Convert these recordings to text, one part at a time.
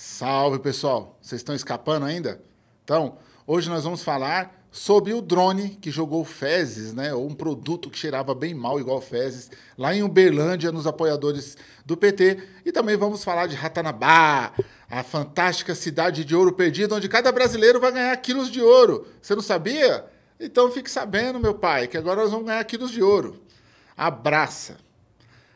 Salve, pessoal! Vocês estão escapando ainda? Então, hoje nós vamos falar sobre o drone que jogou fezes, né? Ou um produto que cheirava bem mal, igual fezes, lá em Uberlândia, nos apoiadores do PT. E também vamos falar de Ratanabá, a fantástica cidade de ouro perdido, onde cada brasileiro vai ganhar quilos de ouro. Você não sabia? Então fique sabendo, meu pai, que agora nós vamos ganhar quilos de ouro. Abraça!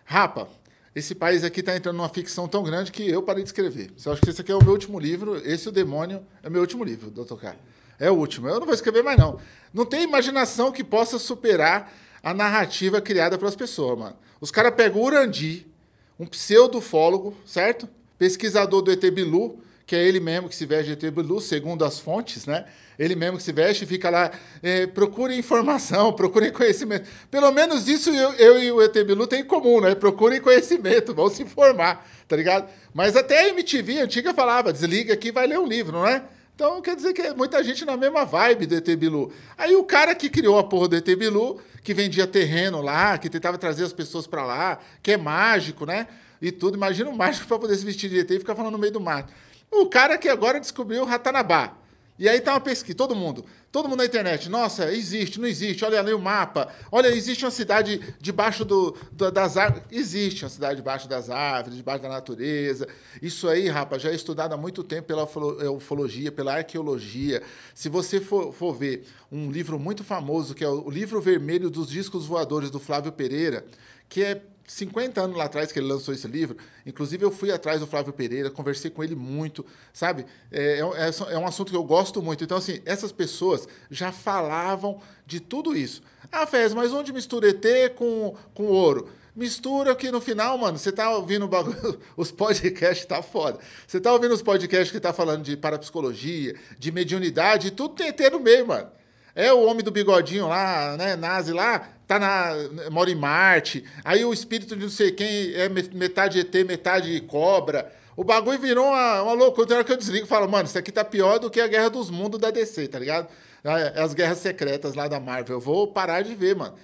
Rapa, esse país aqui está entrando numa ficção tão grande que eu parei de escrever. Eu acho que esse aqui é o meu último livro. Esse, O Demônio, é o meu último livro, Dr. K. É o último. Eu não vou escrever mais, não. Não tem imaginação que possa superar a narrativa criada pelas pessoas, mano. Os caras pegam o Urandi, um pseudofólogo, certo? Pesquisador do ET Bilu, que é ele mesmo que se veste de ET Bilu, segundo as fontes, né? Ele mesmo que se veste e fica lá, procurem informação, procurem conhecimento. Pelo menos isso eu e o ET Bilu tem em comum, né? Procurem conhecimento, vão se informar, tá ligado? Mas até a MTV antiga falava, desliga aqui e vai ler um livro, não é? Então quer dizer que é muita gente na mesma vibe do ET Bilu. Aí o cara que criou a porra do ET Bilu, que vendia terreno lá, que tentava trazer as pessoas pra lá, que é mágico, né? E tudo, imagina um mágico pra poder se vestir de ET e ficar falando no meio do mato. O cara que agora descobriu o Ratanabá. E aí tá uma pesquisa, todo mundo na internet, nossa, existe, não existe, olha ali o mapa, olha, existe uma cidade debaixo das árvores, existe uma cidade debaixo das árvores, debaixo da natureza, isso aí, rapaz, já é estudado há muito tempo pela ufologia, pela arqueologia. Se você for ver um livro muito famoso, que é o Livro Vermelho dos Discos Voadores, do Flávio Pereira, que é 50 anos lá atrás que ele lançou esse livro, inclusive eu fui atrás do Flávio Pereira, conversei com ele muito, sabe? É um assunto que eu gosto muito. Então, assim, essas pessoas já falavam de tudo isso. Ah, Fez, mas onde mistura ET com ouro? Mistura que no final, mano, você tá ouvindo os podcasts, tá foda. Você tá ouvindo os podcasts que tá falando de parapsicologia, de mediunidade, tudo tem ET no meio, mano. É o homem do bigodinho lá, né, nazi lá, mora em Marte, aí o espírito de não sei quem é metade ET, metade cobra. O bagulho virou uma loucura. Tem hora que eu desligo e falo, mano, isso aqui tá pior do que a Guerra dos Mundos da DC, tá ligado? As guerras secretas lá da Marvel. Eu vou parar de ver, mano.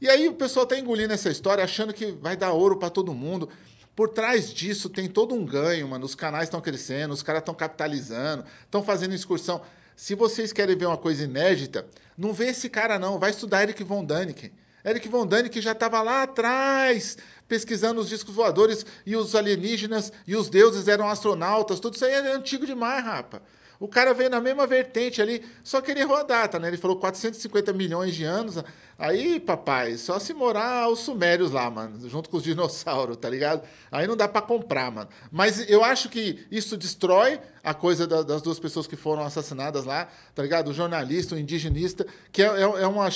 E aí o pessoal tá engolindo essa história, achando que vai dar ouro pra todo mundo. Por trás disso tem todo um ganho, mano. Os canais estão crescendo, os caras estão capitalizando, estão fazendo excursão. Se vocês querem ver uma coisa inédita, não vê esse cara não, vai estudar Eric von Däniken. Eric von Däniken já estava lá atrás, pesquisando os discos voadores e os alienígenas, e os deuses eram astronautas, tudo isso aí é antigo demais, rapa. O cara veio na mesma vertente ali, só que ele errou a data, né? Ele falou 450 milhões de anos, aí, papai, só se morar os sumérios lá, mano, junto com os dinossauros, tá ligado? Aí não dá pra comprar, mano. Mas eu acho que isso destrói a coisa das duas pessoas que foram assassinadas lá, tá ligado? O jornalista, o indigenista, que é uma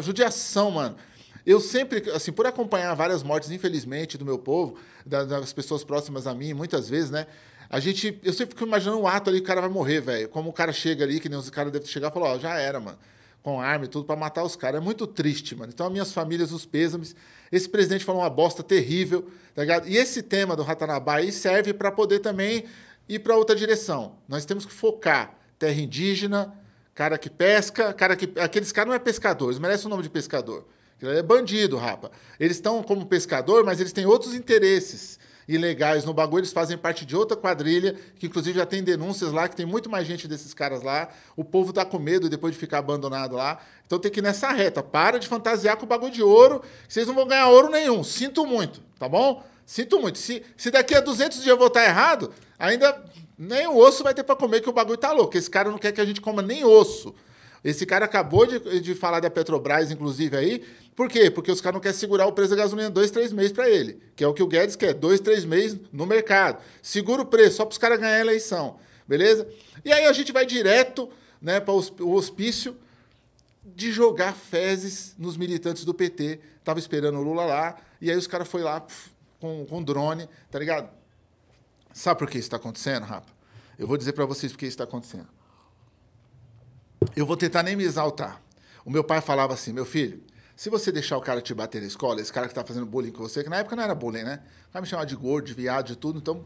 judiação, mano. Eu sempre, assim, por acompanhar várias mortes, infelizmente, do meu povo, das pessoas próximas a mim, muitas vezes, né? Eu sempre fico imaginando um ato ali, o cara vai morrer, velho. Como o cara chega ali, que nem os caras devem chegar e falar, ó, já era, mano. Com arma e tudo pra matar os caras. É muito triste, mano. Então, as minhas famílias, os pêsames. Esse presidente falou uma bosta terrível, tá ligado? E esse tema do Ratanabá aí serve pra poder também ir pra outra direção. Nós temos que focar. Terra indígena, cara que pesca, aqueles caras não é pescador, eles merecem o nome de pescador. É bandido, rapa. Eles estão como pescador, mas eles têm outros interesses ilegais no bagulho, eles fazem parte de outra quadrilha, que inclusive já tem denúncias lá, que tem muito mais gente desses caras lá, o povo tá com medo depois de ficar abandonado lá, então tem que ir nessa reta, para de fantasiar com o bagulho de ouro, que vocês não vão ganhar ouro nenhum, sinto muito, tá bom? Sinto muito, se daqui a 200 dias eu votar errado, ainda nem o osso vai ter pra comer, que o bagulho tá louco, esse cara não quer que a gente coma nem osso. Esse cara acabou de falar da Petrobras, inclusive, aí. Por quê? Porque os caras não querem segurar o preço da gasolina 2, 3 meses para ele, que é o que o Guedes quer, 2, 3 meses no mercado. Segura o preço, só para os caras ganharem a eleição, beleza? E aí a gente vai direto, né, para o hospício de jogar fezes nos militantes do PT. Tava esperando o Lula lá, e aí os caras foram lá com drone, tá ligado? Sabe por que isso está acontecendo, rapaz? Eu vou dizer para vocês por que isso está acontecendo. Eu vou tentar nem me exaltar. O meu pai falava assim, meu filho, se você deixar o cara te bater na escola, esse cara que tá fazendo bullying com você, que na época não era bullying, né? O cara me chamava de gordo, de viado, de tudo, então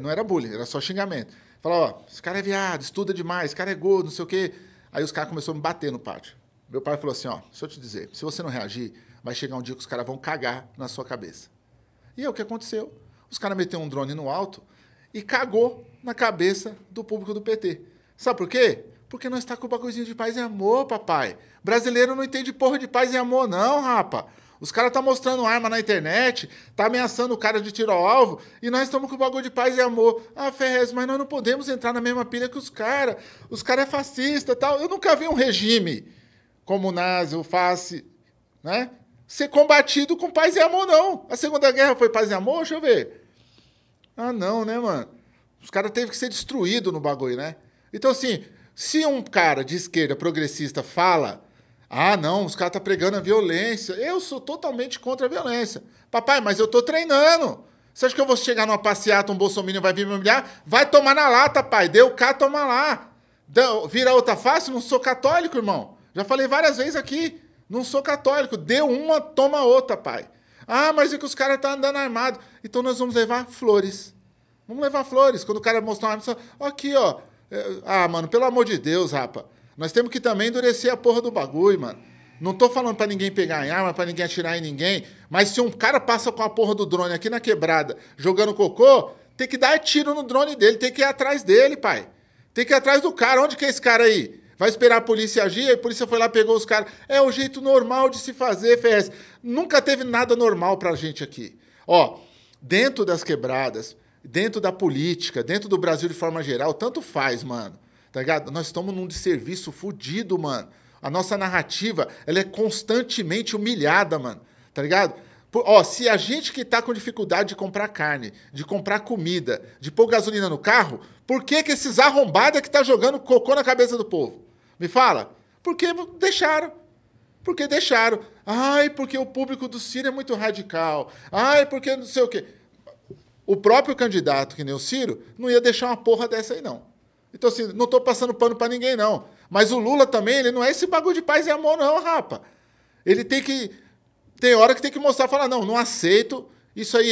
não era bullying, era só xingamento. Falava, ó, esse cara é viado, estuda demais, esse cara é gordo, não sei o quê. Aí os caras começaram a me bater no pátio. Meu pai falou assim, ó, deixa eu te dizer, se você não reagir, vai chegar um dia que os caras vão cagar na sua cabeça. E é o que aconteceu. Os caras meteram um drone no alto e cagou na cabeça do público do PT. Sabe por quê? Porque nós tá com o bagulhozinho de paz e amor, papai. Brasileiro não entende porra de paz e amor, não, rapa. Os caras tá mostrando arma na internet, tá ameaçando o cara de tiro ao alvo, e nós estamos com o bagulho de paz e amor. Ah, Ferrez, mas nós não podemos entrar na mesma pilha que os caras. Os caras é fascista e tal. Eu nunca vi um regime como o nazi, o fasce, né, ser combatido com paz e amor, não. A Segunda Guerra foi paz e amor? Deixa eu ver. Ah, não, né, mano? Os caras teve que ser destruído no bagulho, né? Então, assim, se um cara de esquerda progressista fala... Ah, não, os caras estão pregando a violência. Eu sou totalmente contra a violência. Papai, mas eu estou treinando. Você acha que eu vou chegar numa passeata, um bolsominion vai vir me humilhar? Vai tomar na lata, pai. Deu cá, toma lá. Vira outra face? Não sou católico, irmão. Já falei várias vezes aqui. Não sou católico. Deu uma, toma outra, pai. Ah, mas é que os caras estão andando armado. Então nós vamos levar flores. Vamos levar flores. Quando o cara mostrar uma arma, só... aqui, ó. Ah, mano, pelo amor de Deus, rapa. Nós temos que também endurecer a porra do bagulho, mano. Não tô falando pra ninguém pegar em arma, pra ninguém atirar em ninguém, mas se um cara passa com a porra do drone aqui na quebrada, jogando cocô, tem que dar tiro no drone dele, tem que ir atrás dele, pai. Tem que ir atrás do cara. Onde que é esse cara aí? Vai esperar a polícia agir? A polícia foi lá, pegou os caras. É o jeito normal de se fazer, Ferrez. Nunca teve nada normal pra gente aqui. Ó, dentro das quebradas, dentro da política, dentro do Brasil de forma geral, tanto faz, mano. Tá ligado? Nós estamos num desserviço fudido, mano. A nossa narrativa, ela é constantemente humilhada, mano. Tá ligado? Ó, se a gente que tá com dificuldade de comprar carne, de comprar comida, de pôr gasolina no carro, por que que esses arrombados é que tá jogando cocô na cabeça do povo? Me fala. Porque deixaram. Porque deixaram. Ai, porque o público do Ciro é muito radical. Ai, porque não sei o quê. O próprio candidato, que nem o Ciro, não ia deixar uma porra dessa aí, não. Então, assim, não tô passando pano pra ninguém, não. Mas o Lula também, ele não é esse bagulho de paz e amor, não, rapa. Ele tem que... Tem hora que tem que mostrar, falar, não, não aceito, isso aí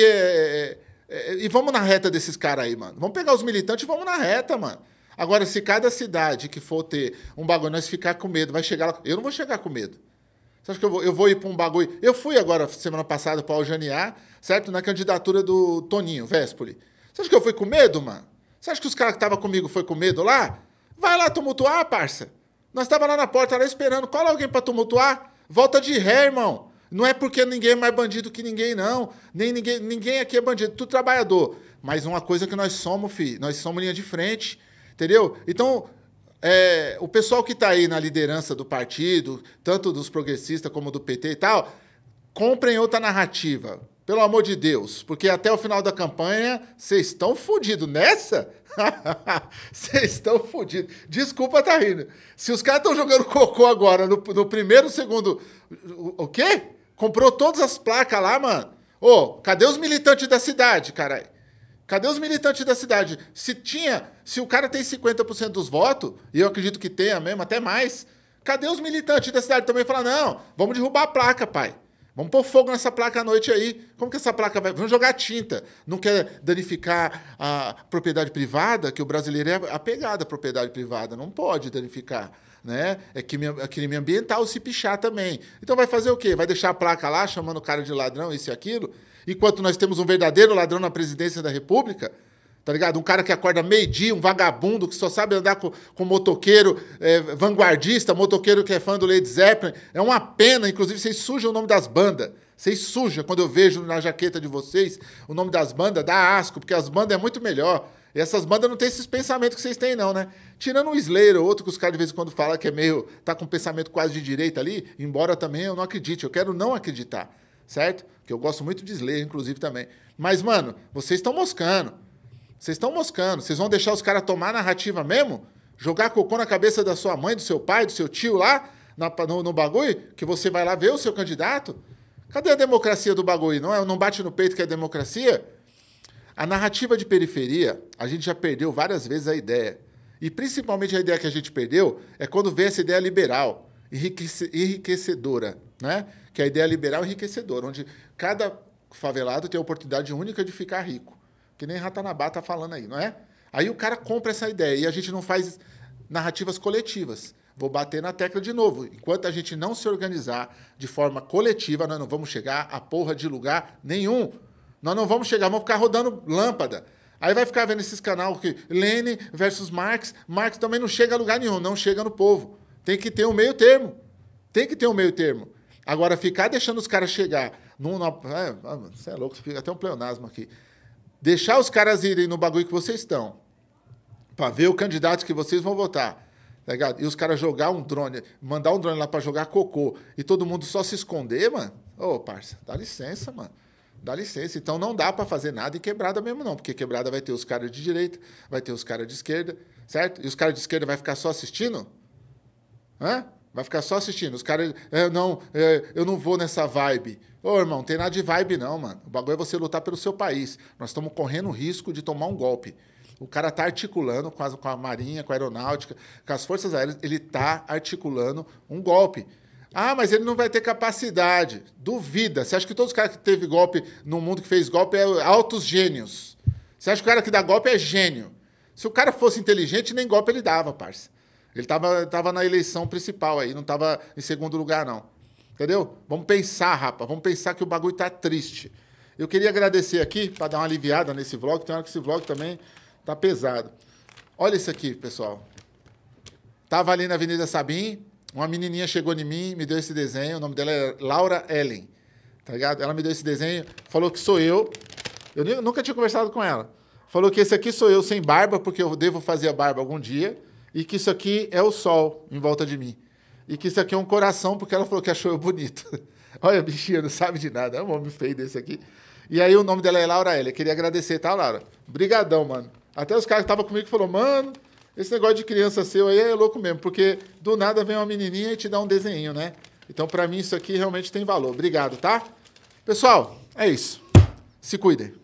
e vamos na reta desses caras aí, mano. Vamos pegar os militantes e vamos na reta, mano. Agora, se cada cidade que for ter um bagulho, nós ficar com medo, vai chegar lá... Eu não vou chegar com medo. Você acha que eu vou ir pra um bagulho... Eu fui agora, semana passada, pra Aljaniar, certo? Na candidatura do Toninho Vespoli. Você acha que eu fui com medo, mano? Você acha que os caras que estavam comigo foi com medo lá? Vai lá tumultuar, parça. Nós estava lá na porta, lá esperando. Cola alguém para tumultuar? Volta de ré, irmão. Não é porque ninguém é mais bandido que ninguém, não. Nem ninguém aqui é bandido, tu trabalhador. Mas uma coisa que nós somos, filho, nós somos linha de frente, entendeu? Então, o pessoal que está aí na liderança do partido, tanto dos progressistas como do PT e tal, comprem outra narrativa. Pelo amor de Deus, porque até o final da campanha, vocês estão fodidos nessa? Vocês estão fodidos. Desculpa, tá rindo. Se os caras estão jogando cocô agora, no primeiro, segundo... O quê? Comprou todas as placas lá, mano? Ô, cadê os militantes da cidade, caralho? Cadê os militantes da cidade? Se o cara tem 50% dos votos, e eu acredito que tenha mesmo, até mais, cadê os militantes da cidade? Também falar, não, vamos derrubar a placa, pai. Vamos pôr fogo nessa placa à noite aí. Como que essa placa vai... Vamos jogar tinta. Não quer danificar a propriedade privada, que o brasileiro é apegado à propriedade privada. Não pode danificar, né? É crime ambiental se pichar também. Então vai fazer o quê? Vai deixar a placa lá, chamando o cara de ladrão, isso e aquilo? Enquanto nós temos um verdadeiro ladrão na presidência da República, tá ligado? Um cara que acorda meio-dia, um vagabundo que só sabe andar com motoqueiro vanguardista, motoqueiro que é fã do Led Zeppelin. É uma pena, inclusive, vocês sujam o nome das bandas. Vocês sujam, quando eu vejo na jaqueta de vocês o nome das bandas, dá asco, porque as bandas é muito melhor. E essas bandas não têm esses pensamentos que vocês têm, não, né? Tirando um Slayer, outro que os caras de vez em quando falam que é meio... tá com um pensamento quase de direita ali, embora também eu não acredite, eu quero não acreditar, certo? Porque eu gosto muito de Slayer, inclusive, também. Mas, mano, vocês estão moscando. Vocês estão moscando. Vocês vão deixar os caras tomar a narrativa mesmo? Jogar cocô na cabeça da sua mãe, do seu pai, do seu tio lá, no bagulho? Que você vai lá ver o seu candidato? Cadê a democracia do bagulho? Não bate no peito que é democracia? A narrativa de periferia, a gente já perdeu várias vezes a ideia. E principalmente a ideia que a gente perdeu é quando vem essa ideia liberal, enriquecedora, né? Que é a ideia liberal enriquecedora, onde cada favelado tem a oportunidade única de ficar rico. Que nem Ratanabá tá falando aí, não é? Aí o cara compra essa ideia e a gente não faz narrativas coletivas. Vou bater na tecla de novo. Enquanto a gente não se organizar de forma coletiva, nós não vamos chegar a porra de lugar nenhum. Nós não vamos chegar, vamos ficar rodando lâmpada. Aí vai ficar vendo esses canais que Lênin versus Marx. Marx também não chega a lugar nenhum, não chega no povo. Tem que ter um meio termo. Tem que ter um meio termo. Agora, ficar deixando os caras chegar... Você é louco, fica até um pleonasmo aqui. Deixar os caras irem no bagulho que vocês estão, para ver o candidato que vocês vão votar, tá ligado? E os caras jogar um drone, mandar um drone lá para jogar cocô, e todo mundo só se esconder, mano. Ô, parça, dá licença, mano. Dá licença. Então não dá para fazer nada em quebrada mesmo não, porque quebrada vai ter os caras de direita, vai ter os caras de esquerda, certo? E os caras de esquerda vai ficar só assistindo? Hã? Vai ficar só assistindo. Os caras, eu não vou nessa vibe. Ô, irmão, não tem nada de vibe não, mano. O bagulho é você lutar pelo seu país. Nós estamos correndo o risco de tomar um golpe. O cara tá articulando com a Marinha, com a Aeronáutica, com as Forças Aéreas, ele tá articulando um golpe. Ah, mas ele não vai ter capacidade. Duvida. Você acha que todos os caras que teve golpe no mundo, que fez golpe, é altos gênios? Você acha que o cara que dá golpe é gênio? Se o cara fosse inteligente, nem golpe ele dava, parça. Ele tava na eleição principal aí, não tava em segundo lugar, não. Entendeu? Vamos pensar, rapa. Vamos pensar que o bagulho tá triste. Eu queria agradecer aqui, para dar uma aliviada nesse vlog. Tem hora que esse vlog também tá pesado. Olha isso aqui, pessoal. Tava ali na Avenida Sabim, uma menininha chegou em mim, me deu esse desenho. O nome dela é Laura Ellen, tá ligado? Ela me deu esse desenho, falou que sou eu. Eu nunca tinha conversado com ela. Falou que esse aqui sou eu sem barba, porque eu devo fazer a barba algum dia. E que isso aqui é o sol em volta de mim. E que isso aqui é um coração, porque ela falou que achou eu bonito. Olha, bichinha, não sabe de nada. É um homem feio desse aqui. E aí o nome dela é Laura Ellen. Queria agradecer, tá, Laura? Brigadão, mano. Até os caras que estavam comigo falaram, mano, esse negócio de criança seu aí é louco mesmo, porque do nada vem uma menininha e te dá um desenho, né? Então, pra mim, isso aqui realmente tem valor. Obrigado, tá? Pessoal, é isso. Se cuidem.